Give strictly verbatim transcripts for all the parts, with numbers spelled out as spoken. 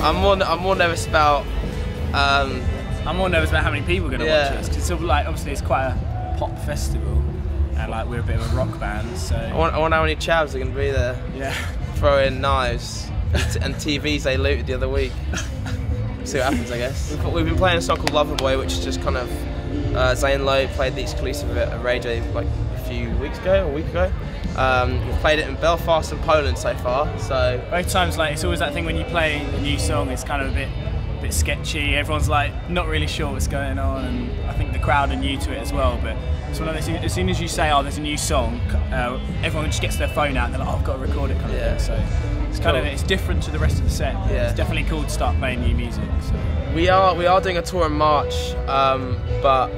I'm more I'm more nervous about um, I'm more nervous about how many people are going to yeah. watch us, because like obviously it's quite a pop festival and like we're a bit of a rock band, so I want, I want how many chavs are going to be there. Yeah. Throwing knives and T Vs they looted the other week. See what happens, I guess. We've, we've been playing a song called Loverboy, which is just kind of uh, Zane Lowe played the exclusive of it at Radio like a few weeks ago, or a week ago. Um, we've played it in Belfast and Poland so far. So both times, like it's always that thing when you play a new song, it's kind of a bit, a bit sketchy. Everyone's like not really sure what's going on, and I think the crowd are new to it as well. But so like, as soon as you say, "Oh, there's a new song," uh, everyone just gets their phone out and they're like, "Oh, I've got to record it," kind yeah. of thing. So. It's kind cool. of it's different to the rest of the set. Yeah. It's definitely cool to start playing new music. So. We are we are doing a tour in March, um, but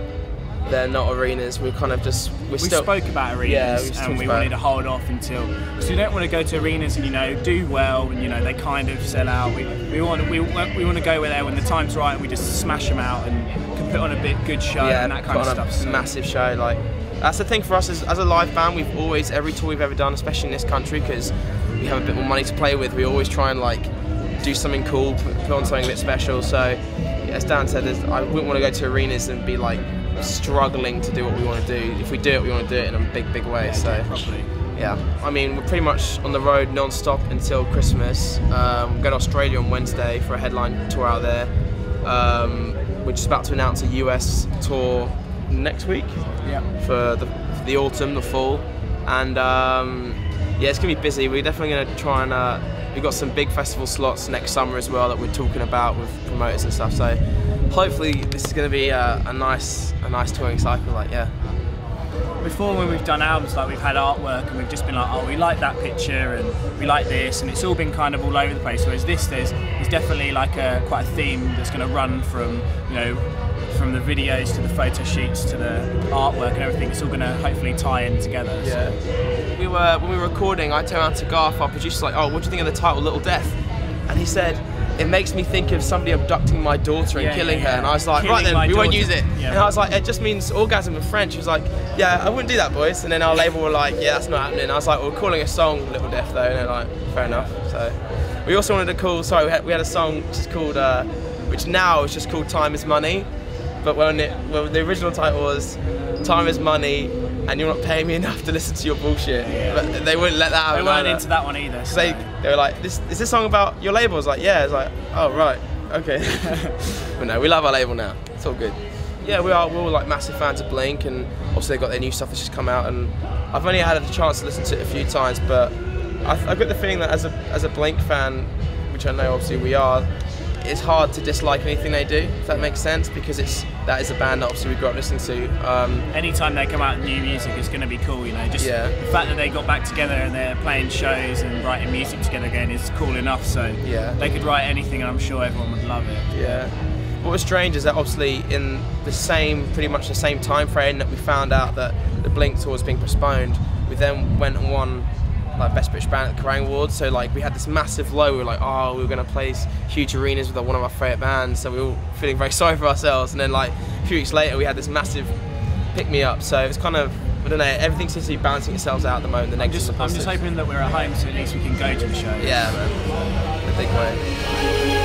they're not arenas. We're kind of just we're we still, spoke about arenas yeah, we and we wanted it. to hold off until because we don't want to go to arenas and you know do well and you know they kind of sell out. We we want we we want to go there when the time's right. and we just smash them out and can put on a big good show yeah, and that kind of stuff. So. Massive show like. That's the thing for us as, as a live band. We've always every tour we've ever done, especially in this country, because we have a bit more money to play with. We always try and like do something cool, put, put on something a bit special. So yeah, as Dan said, I wouldn't want to go to arenas and be like struggling to do what we want to do. If we do it, we want to do it in a big, big way. Yeah, so yeah, probably. Yeah, I mean we're pretty much on the road non-stop until Christmas. Um, we'll go to Australia on Wednesday for a headline tour out there. Um, we're just about to announce a U S tour next week. Yeah. For the, for the autumn, the fall, and um, yeah, it's gonna be busy. We're definitely gonna try and uh, we've got some big festival slots next summer as well that we're talking about with promoters and stuff. So hopefully this is gonna be a, a nice, a nice touring cycle. Like yeah. Before, when we've done albums, like we've had artwork and we've just been like, oh, we like that picture and we like this, and it's all been kind of all over the place. Whereas this, there's, there's definitely like a quite a theme that's gonna run from you know. from the videos to the photo shoots to the artwork and everything. It's all going to hopefully tie in together. Yeah. So. We were when we were recording, I turned around to Garth, our producer, like, "Oh, what do you think of the title, Little Death?" And he said, "It makes me think of somebody abducting my daughter and yeah, killing yeah, yeah. her." And I was like, killing "Right then, we daughter. won't use it." Yeah. And I was like, "It just means orgasm in French." He was like, "Yeah, I wouldn't do that, boys." And then our label were like, "Yeah, that's not happening." And I was like, "Well, we're calling a song Little Death, though." And they're like, "Fair enough." So we also wanted to call. Sorry, we had, we had a song just called, uh, which now is just called "Time Is Money." But when it, well, the original title was "Time Is Money and You're Not Paying Me Enough to Listen to Your Bullshit." Yeah. But they wouldn't let that out. They weren't either. into that one either. So. They, they were like, this, is this song about your label? I was like, yeah. It's like, oh, right, okay. But no, we love our label now. It's all good. Yeah, we are, we're all like massive fans of Blink, and also they've got their new stuff that's just come out, and I've only had a chance to listen to it a few times, but I've, I've got the feeling that as a, as a Blink fan, which I know obviously we are, it's hard to dislike anything they do, if that makes sense, because it's that is a band that obviously we grew up listening to. Um, Anytime they come out with new music, it's going to be cool, you know. Just yeah. the fact that they got back together and they're playing shows and writing music together again is cool enough. So yeah. they could write anything, and I'm sure everyone would love it. Yeah. What was strange is that obviously in the same, pretty much the same time frame that we found out that the Blink tour was being postponed, we then went and won like Best British Band at the Kerrang Awards, so like we had this massive low. We were like, oh, we were going to play huge arenas with like, one of our favourite bands, so we were all feeling very sorry for ourselves, and then like a few weeks later we had this massive pick-me-up, so it's kind of, I don't know, everything seems to be balancing itself out at the moment. The next I'm, just, the I'm just hoping that we're at home so at least we can go to the show. Yeah, man, I think, mate.